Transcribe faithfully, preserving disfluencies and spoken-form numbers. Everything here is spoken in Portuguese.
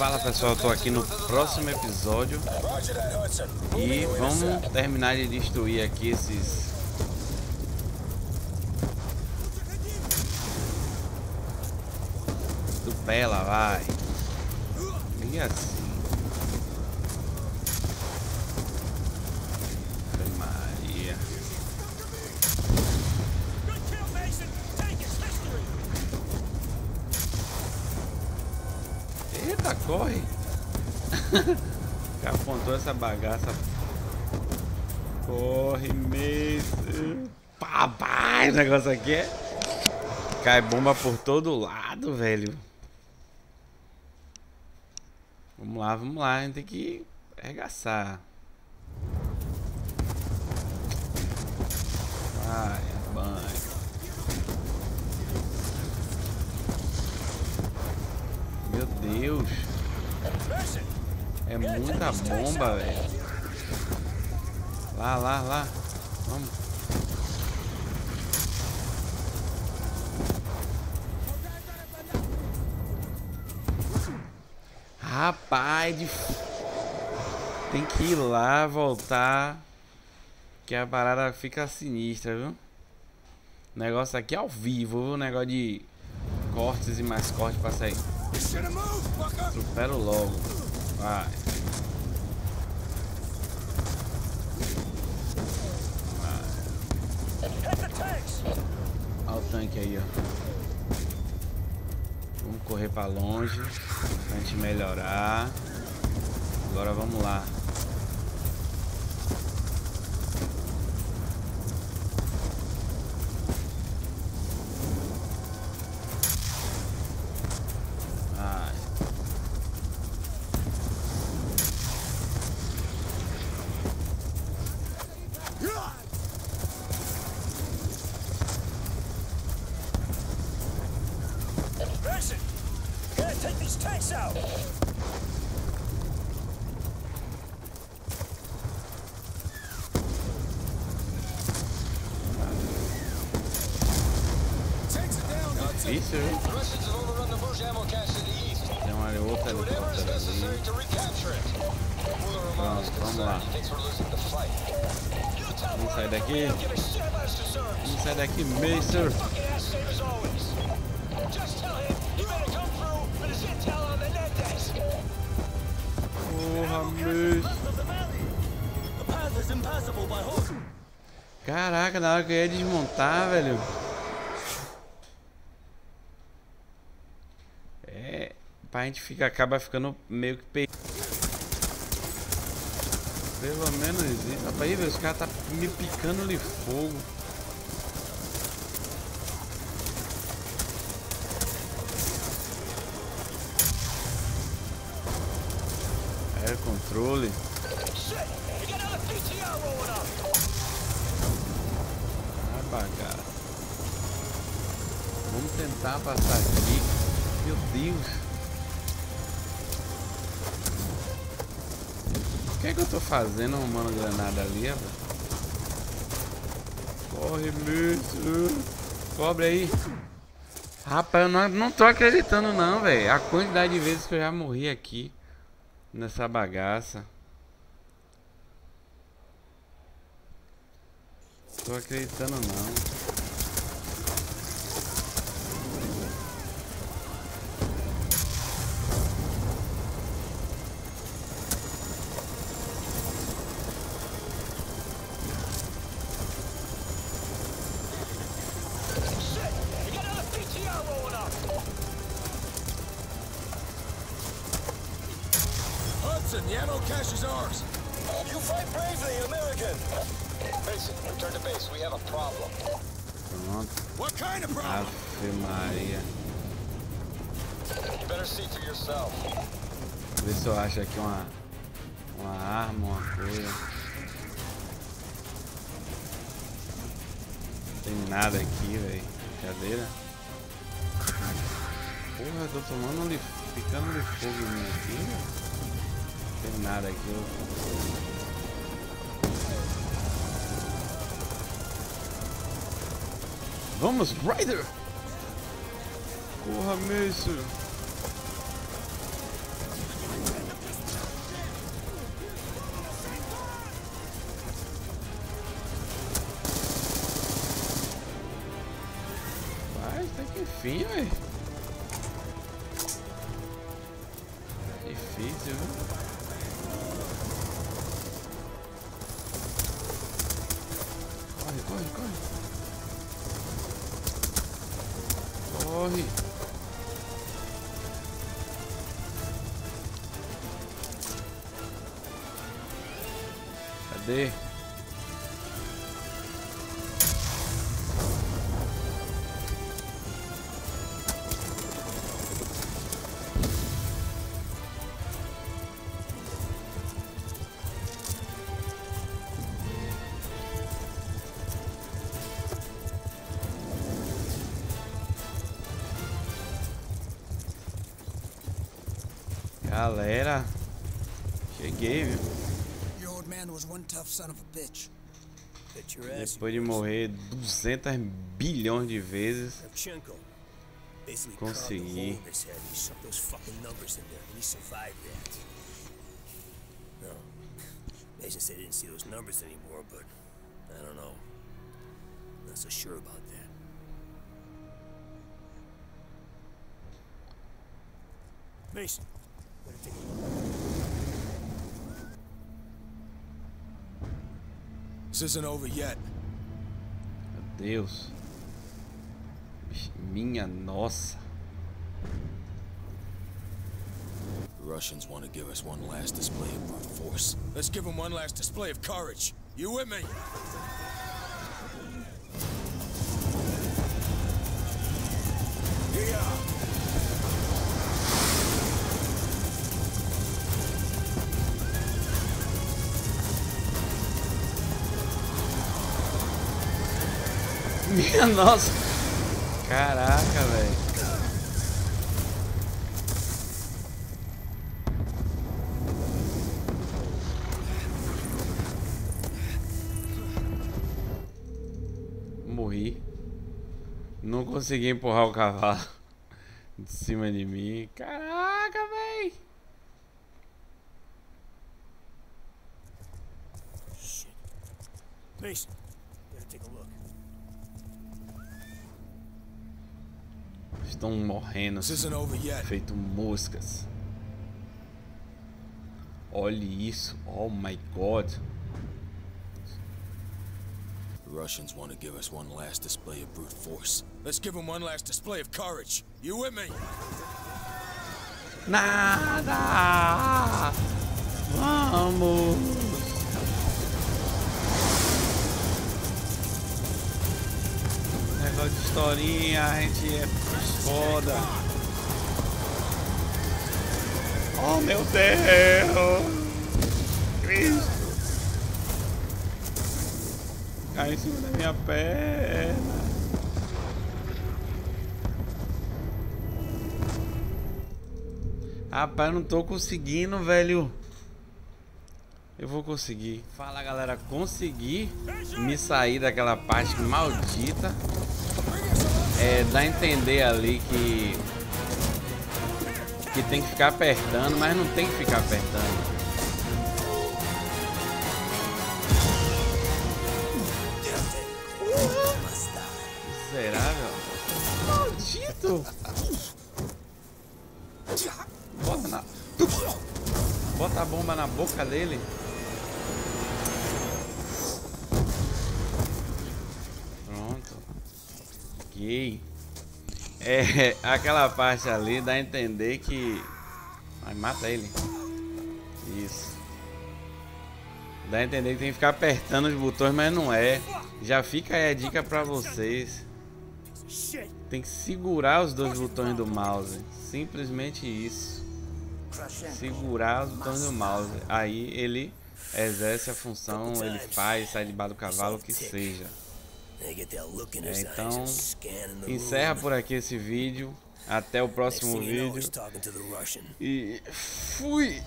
Fala pessoal, eu tô aqui no próximo episódio e vamos terminar de destruir aqui esses Tupela, vai. E assim. Eita, corre! Apontou essa bagaça. Corre, mesmo. Papai, o negócio aqui é... Cai bomba por todo lado, velho. Vamos lá, vamos lá. A gente tem que arregaçar. Vai, banho. Meu Deus, é muita bomba, velho. Lá, lá, lá. Vamos. Rapaz, de... tem que ir lá, voltar. Que a parada fica sinistra, viu? O negócio aqui é ao vivo, o negócio de cortes e mais cortes pra sair. Supero logo. Vai. Vai. Olha o tanque aí, ó. Vamos correr pra longe pra gente melhorar. Agora vamos lá. Isso. Tem uma outra ali. Pronto, vamos lá. Vamos sair daqui. Vamos sair daqui, Macer. Porra, Macer. Caraca, na hora que eu ia desmontar, velho. A gente fica, acaba ficando meio que pe... Pelo menos isso. Rapaz, velho, os caras tá me picando de fogo. Air controle. Apagar. Vamos tentar passar aqui. Meu Deus. O que é que eu tô fazendo arrumando granada ali, velho? Corre, bicho! Cobre aí! Rapaz, eu não, não tô acreditando não, velho. A quantidade de vezes que eu já morri aqui nessa bagaça. Tô acreditando não. The ammo cache is ours. You fight bravely, American. Mason, return to base. We have a problem. Pronto. What kind of problem? Ave Maria. You better see for yourself. Vê se eu acho aqui uma, uma arma, uma coisa. Não tem nada aqui, velho. Cadeira. Porra, eu tô tomando um picando de fogo em mim aqui, velho. Não tem nada aqui. Vamos, Ryder! Corra, mesmo! até que enfim, velho. Difícil, viu? Corre, corre, corre. Corre. Cadê? Galera, cheguei, viu? Depois de morrer duzentos bilhões de vezes, consegui. Mason. This isn't over yet. Meu Deus. Minha nossa. The Russians want to give us one last display of brute force. Let's give them one last display of courage. You with me? Yeah. Minha nossa. Caraca, velho. Morri. Não consegui empurrar o cavalo de cima de mim. Caraca, velho. Shit. Please, better take a look. Estão morrendo, feito moscas. Olhe isso, oh my God. The Russians want to give us one last display of brute force. Let's give them one last display of courage. You with me? Nada. Vamos. Negócio de historinha, a gente é foda. Oh meu Deus! Cristo! Cai em cima da minha perna. Rapaz, não tô conseguindo, velho. Eu vou conseguir. Fala, galera, consegui me sair daquela parte maldita. É, dá a entender ali que que tem que ficar apertando, mas não tem que ficar apertando. Miserável. Maldito. Bota na... Bota a bomba na boca dele. É, aquela parte ali dá a entender que... Ai, mata ele. Isso. Dá a entender que tem que ficar apertando os botões, mas não é. Já fica aí a dica pra vocês. Tem que segurar os dois botões do mouse. Simplesmente isso. Segurar os botões do mouse. Aí ele exerce a função, ele faz, sai debaixo do cavalo, o que seja. É, então, encerra por aqui esse vídeo. Até o próximo vídeo. E fui!